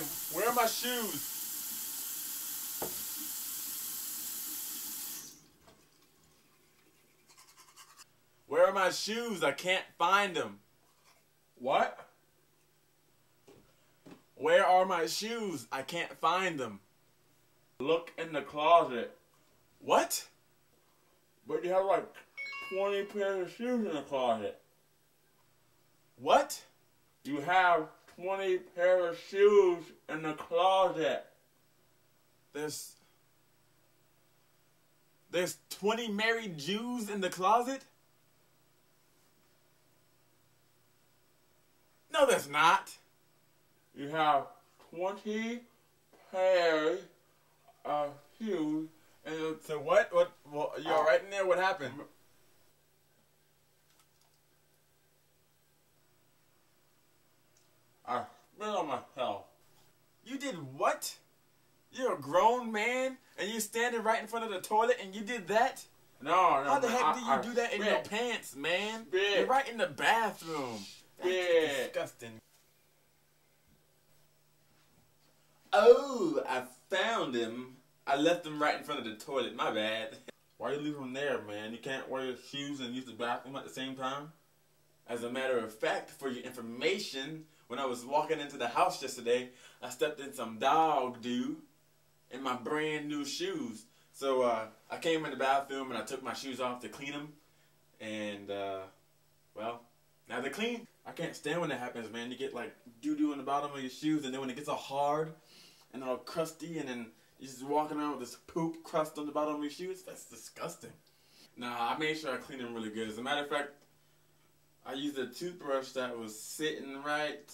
game. Where are my shoes? Where are my shoes? I can't find them. What? Where are my shoes? I can't find them. Look in the closet. What? But you have like 20 pairs of shoes in the closet. What? You have 20 pairs of shoes in the closet. There's 20 married Jews in the closet? No, there's not. You have 20 pairs of shoes and so what? Well, you all right in there? What happened? I spit on myself. You did what? You're a grown man and you're standing right in front of the toilet and you did that? No, no. How the heck do you do that in your pants, man? Spit. You're right in the bathroom. That's disgusting. Oh, I found him. I left him right in front of the toilet. My bad. Why you leave him there, man? You can't wear your shoes and use the bathroom at the same time? As a matter of fact, for your information, when I was walking into the house yesterday, I stepped in some dog dude in my brand new shoes. So I came in the bathroom and I took my shoes off to clean them. And, well, now they're clean. I can't stand when that happens, man. You get like doo-doo in the bottom of your shoes, and then when it gets all hard and all crusty, and then you're just walking around with this poop crust on the bottom of your shoes. That's disgusting. Nah, I made sure I cleaned them really good. As a matter of fact, I used a toothbrush that was sitting right